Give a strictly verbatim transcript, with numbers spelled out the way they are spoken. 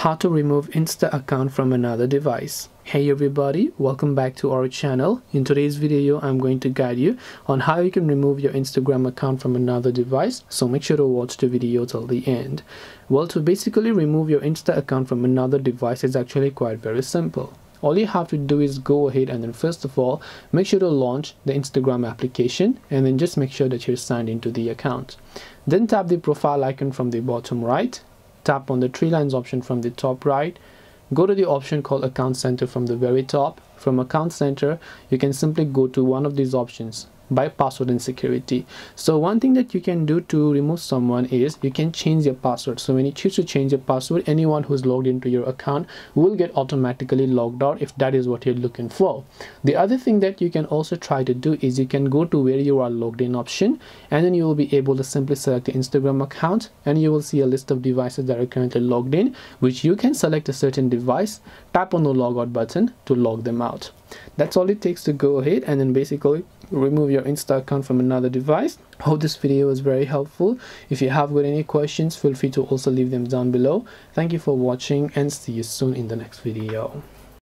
How to remove Insta account from another device. Hey everybody, welcome back to our channel. In today's video, I'm going to guide you on how you can remove your Instagram account from another device, so make sure to watch the video till the end. Well, to basically remove your Insta account from another device is actually quite very simple. All you have to do is go ahead and then first of all make sure to launch the Instagram application and then just make sure that you're signed into the account. Then tap the profile icon from the bottom right, tap on the three lines option from the top right, go to the option called Account Center from the very top. From Account Center you can simply go to one of these options, by password and security. So one thing that you can do to remove someone is you can change your password. So when you choose to change your password, anyone who's logged into your account will get automatically logged out if that is what you're looking for. The other thing that you can also try to do is you can go to where you are logged in option, and then you will be able to simply select the Instagram account, and you will see a list of devices that are currently logged in, which you can select a certain device, tap on the logout button to log them out. That's all it takes to go ahead and then basically remove your Insta account from another device. Hope this video was very helpful. If you have got any questions, feel free to also leave them down below. Thank you for watching and see you soon in the next video.